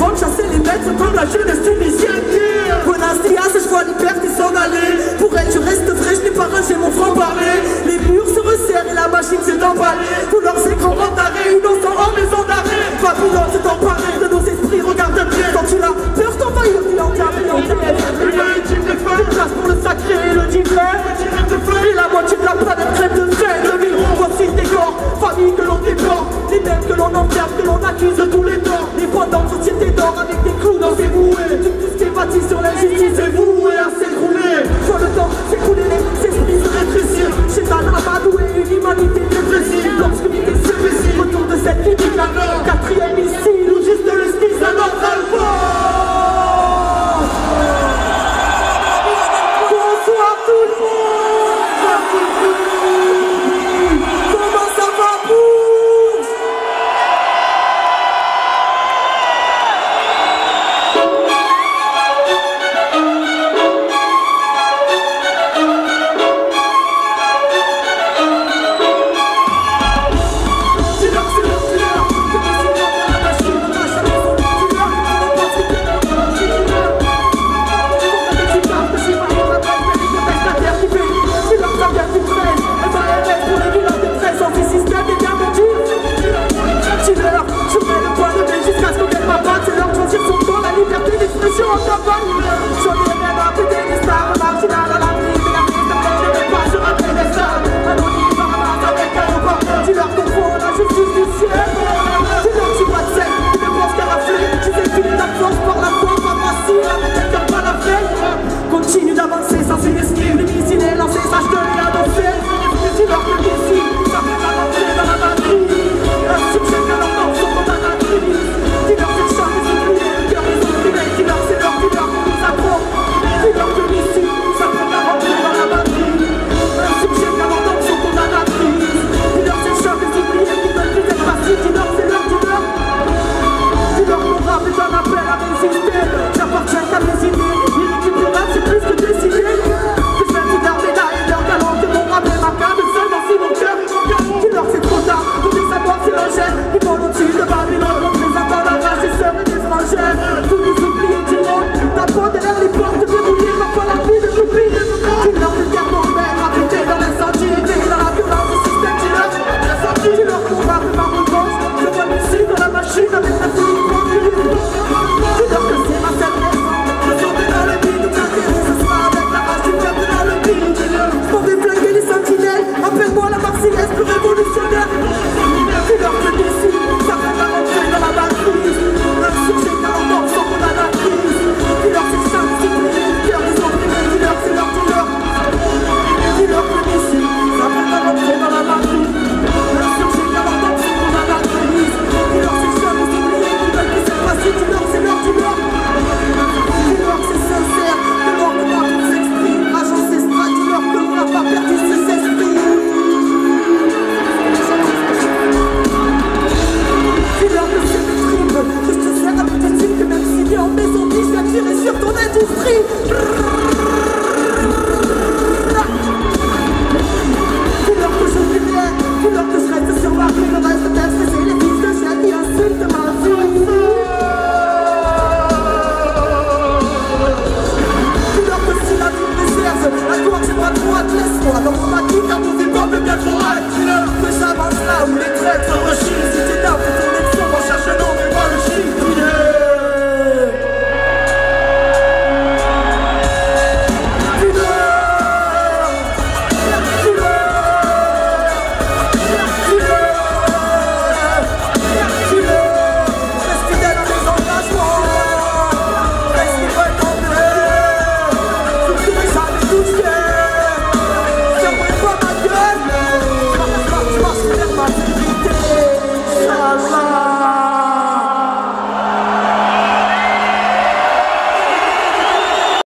vont chasser les maîtres comme la jeunesse tunisienne. Bonastia, c'est je vois les pertes qui s'en allaient. Pour elle, je reste vrai, je n'ai pas rangé mon franc-parler. Les murs se resserrent et la machine s'est emballée. Pour leurs écrans en arrêt, une autre en maison d'arrêt. Babylon s'est emparée de nos esprits, regarde bien. Quand tu l'as peur, t'envahir, tu l'enterres, et on t'élève. Une ultime de feu, une chasse pour le sacré et le divin. Et la moitié de la planète crève de faim. Voici des corps, famille que l'on décore. Les mêmes que l'on enterre, que l'on accuse de tous les torts. Les voix dans société d'or avec des